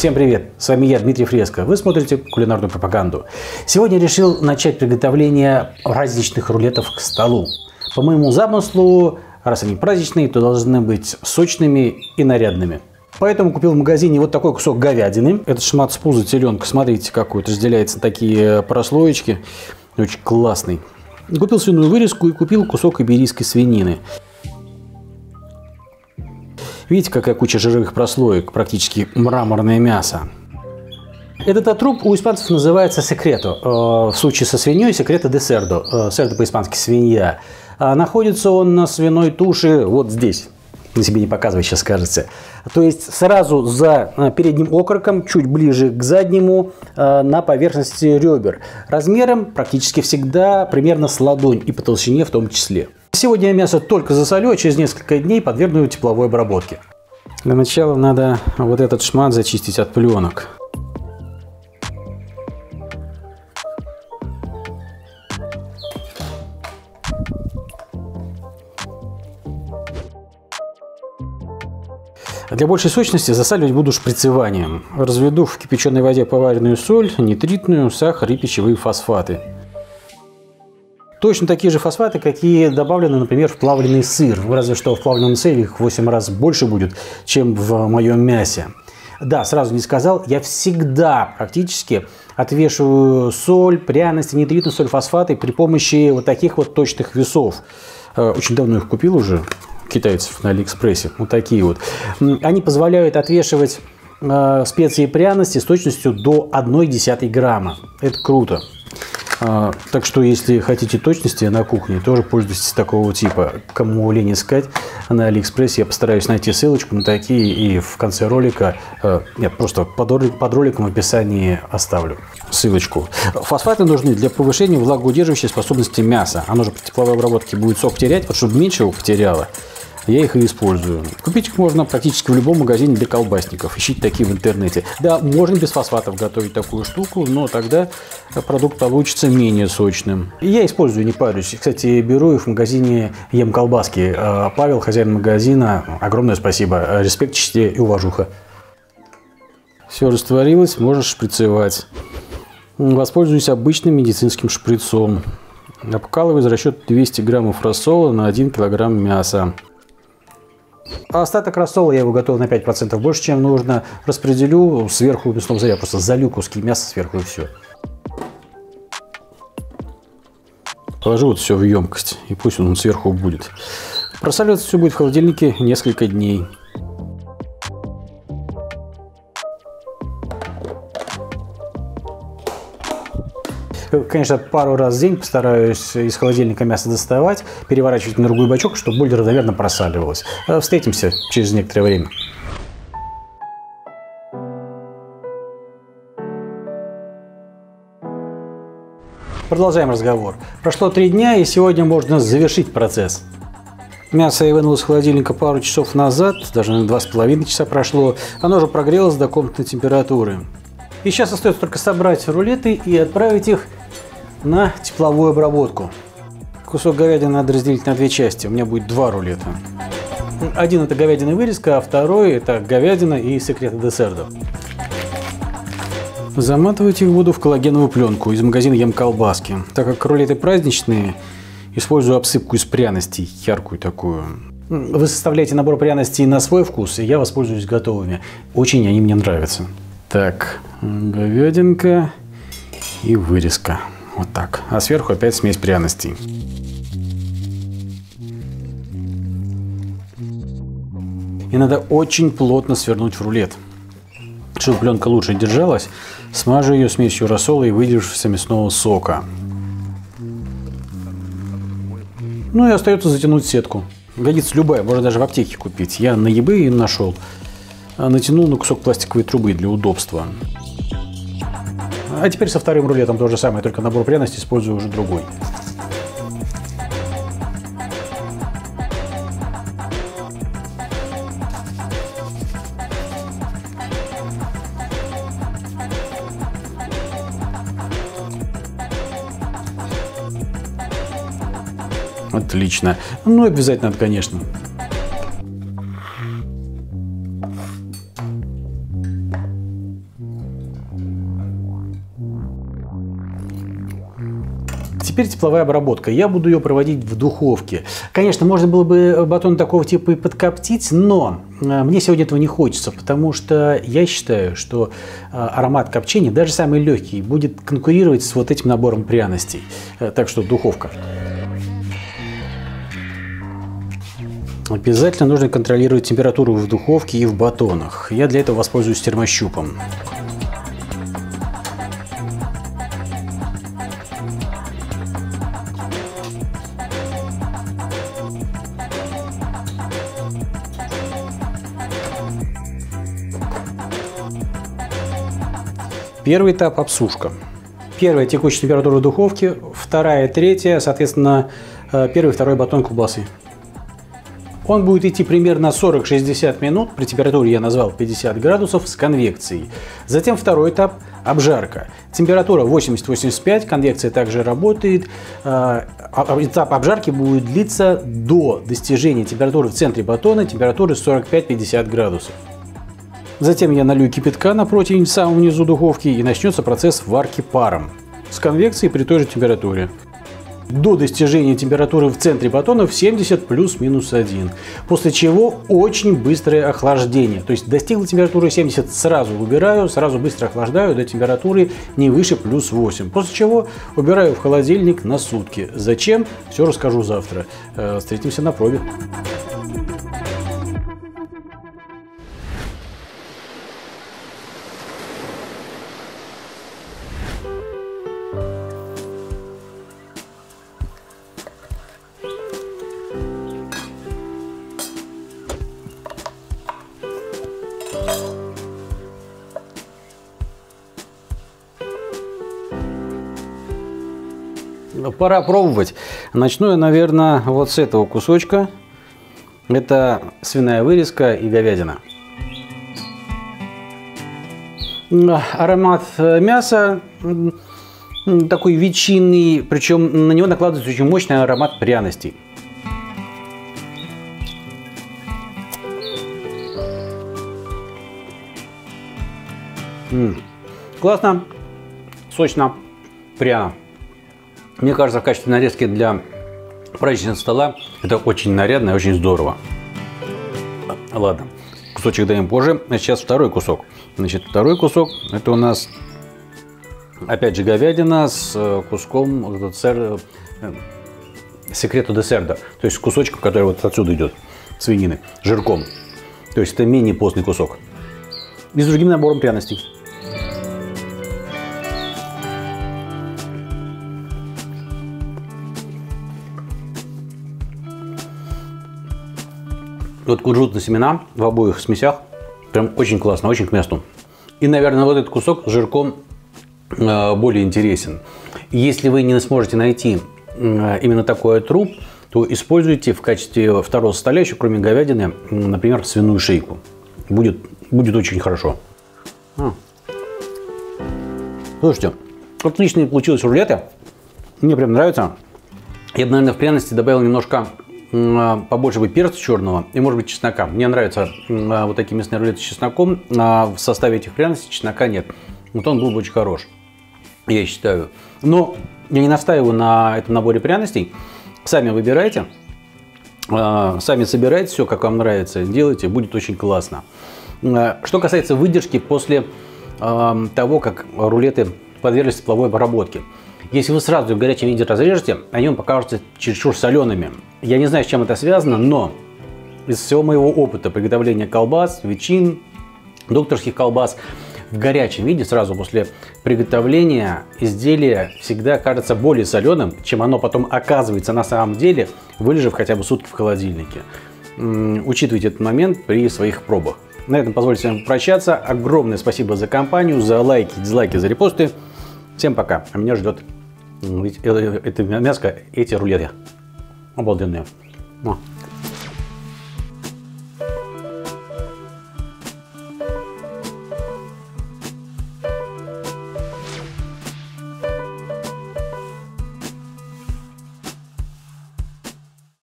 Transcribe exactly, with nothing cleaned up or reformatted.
Всем привет! С вами я, Дмитрий Фреско. Вы смотрите кулинарную пропаганду. Сегодня решил начать приготовление праздничных рулетов к столу. По моему замыслу, раз они праздничные, то должны быть сочными и нарядными. Поэтому купил в магазине вот такой кусок говядины. Это шмат с пуза теленка. Смотрите, какой разделяется на такие прослоечки. Очень классный. Купил свиную вырезку и купил кусок иберийской свинины. Видите, какая куча жировых прослоек, практически мраморное мясо. Этот отруб у испанцев называется секрето. В случае со свиньей секрето де сердо. Сердо по-испански свинья. А находится он на свиной туше вот здесь. На себе не показывай, сейчас скажете. То есть сразу за передним окороком, чуть ближе к заднему, на поверхности ребер. Размером практически всегда примерно с ладонь и по толщине в том числе. Сегодня мясо только засолю, а через несколько дней подвергну тепловой обработке. Для начала надо вот этот шмат зачистить от пленок. Для большей сочности засаливать буду шприцеванием. Разведу в кипяченой воде поваренную соль, нитритную, сахар и пищевые фосфаты. Точно такие же фосфаты, какие добавлены, например, в плавленый сыр. Разве что в плавленном сыре их в восемь раз больше будет, чем в моем мясе. Да, сразу не сказал, я всегда практически отвешиваю соль, пряности, нитритную соль, фосфаты при помощи вот таких вот точных весов. Очень давно их купил уже, китайцев, на Алиэкспрессе. Вот такие вот. Они позволяют отвешивать специи и пряности с точностью до одной десятой грамма. Это круто. Так что, если хотите точности на кухне, тоже пользуйтесь такого типа. Кому лень искать на Алиэкспрессе, я постараюсь найти ссылочку на такие и в конце ролика, нет, просто под, ролик, под роликом в описании оставлю ссылочку. Фосфаты нужны для повышения влагоудерживающей способности мяса. Оно же при тепловой обработке будет сок терять, вот чтобы меньше его потеряло, я их и использую. Купить их можно практически в любом магазине для колбасников. Ищите такие в интернете. Да, можно без фосфатов готовить такую штуку, но тогда продукт получится менее сочным. Я использую, не парюсь. Кстати, беру их в магазине «Ем колбаски». Павел, хозяин магазина, огромное спасибо. Респект, чести и уважуха. Все растворилось, можешь шприцевать. Воспользуюсь обычным медицинским шприцом. Обкалываю за расчет двухсот граммов рассола на один килограмм мяса. Остаток рассола, я его готовил на пять процентов больше, чем нужно. Распределю сверху в мясном заре, просто залью куски мяса сверху и все. Положу вот все в емкость и пусть он сверху будет. Просаливаться все будет в холодильнике несколько дней. Конечно, пару раз в день постараюсь из холодильника мясо доставать, переворачивать на другой бачок, чтобы более равномерно просаливалось. Встретимся через некоторое время. Продолжаем разговор. Прошло три дня, и сегодня можно завершить процесс. Мясо я вынул из холодильника пару часов назад, даже на два с половиной часа прошло. Оно же прогрелось до комнатной температуры. И сейчас остается только собрать рулеты и отправить их на тепловую обработку. Кусок говядины надо разделить на две части. У меня будет два рулета. Один – это говядина и вырезка, а второй – это говядина и секреты десерта. Заматывать их буду в коллагеновую пленку из магазина «Ем колбаски». Так как рулеты праздничные, использую обсыпку из пряностей, яркую такую. Вы составляете набор пряностей на свой вкус, и я воспользуюсь готовыми. Очень они мне нравятся. Так, говядинка и вырезка. Вот так. А сверху опять смесь пряностей. И надо очень плотно свернуть в рулет, чтобы пленка лучше держалась. Смажу ее смесью рассола и выдержавшегося мясного сока. Ну и остается затянуть сетку. Годится любая, можно даже в аптеке купить. Я на eBay ее нашел. Натянул на кусок пластиковой трубы для удобства. А теперь со вторым рулетом то же самое, только набор пряностей использую уже другой. Отлично. Ну и обвязать надо, конечно. Теперь тепловая обработка. Я буду ее проводить в духовке. Конечно, можно было бы батон такого типа и подкоптить, но мне сегодня этого не хочется, потому что я считаю, что аромат копчения, даже самый легкий, будет конкурировать с вот этим набором пряностей. Так что духовка. Обязательно нужно контролировать температуру в духовке и в батонах. Я для этого воспользуюсь термощупом. Первый этап – обсушка. Первая – текущая температура в духовке, вторая, третья, соответственно, первый, второй батон колбасы. Он будет идти примерно сорок-шестьдесят минут, при температуре я назвал пятьдесят градусов, с конвекцией. Затем второй этап – обжарка. Температура восемьдесят-восемьдесят пять, конвекция также работает. Этап обжарки будет длиться до достижения температуры в центре батона, температуры сорок пять-пятьдесят градусов. Затем я налью кипятка на противень в самом низу духовки, и начнется процесс варки паром с конвекцией при той же температуре. До достижения температуры в центре батона в семьдесят плюс-минус один. После чего очень быстрое охлаждение. То есть достигла температуры семьдесят, сразу убираю, сразу быстро охлаждаю до температуры не выше плюс восемь. После чего убираю в холодильник на сутки. Зачем? Все расскажу завтра. Встретимся на пробе. Пора пробовать. Начну я, наверное, вот с этого кусочка. Это свиная вырезка и говядина. Аромат мяса такой ветчинный, причем на него накладывается очень мощный аромат пряностей. М-м. Классно, сочно, пряно. Мне кажется, в качестве нарезки для праздничного стола это очень нарядно и очень здорово. Ладно, кусочек даем позже. Сейчас второй кусок. Значит, второй кусок – это у нас, опять же, говядина с куском секрету десерта. То есть кусочком, который вот отсюда идет, свинины, жирком. То есть это менее постный кусок. И с другим набором пряностей. Вот кунжутные семена в обоих смесях. Прям очень классно, очень к месту. И, наверное, вот этот кусок с жирком более интересен. Если вы не сможете найти именно такой отруб, то используйте в качестве второго составляющего, кроме говядины, например, свиную шейку. Будет, будет очень хорошо. А. Слушайте, отличные получились рулеты. Мне прям нравится. Я бы, наверное, в пряности добавил немножко... побольше бы перца черного и, может быть, чеснока. Мне нравятся вот такие мясные рулеты с чесноком. В составе этих пряностей чеснока нет. Вот он был бы очень хорош, я считаю. Но я не настаиваю на этом наборе пряностей. Сами выбирайте, сами собирайте все, как вам нравится. Делайте, будет очень классно. Что касается выдержки после того, как рулеты подверглись тепловой обработке. Если вы сразу в горячем виде разрежете, они вам покажутся чересчур солеными. Я не знаю, с чем это связано, но из всего моего опыта приготовления колбас, ветчин, докторских колбас, в горячем виде сразу после приготовления изделие всегда кажется более соленым, чем оно потом оказывается на самом деле, вылежав хотя бы сутки в холодильнике. Учитывайте этот момент при своих пробах. На этом позволю с вами прощаться. Огромное спасибо за компанию, за лайки, дизлайки, за репосты. Всем пока. А меня ждет это мяско, эти рулеты обалденные.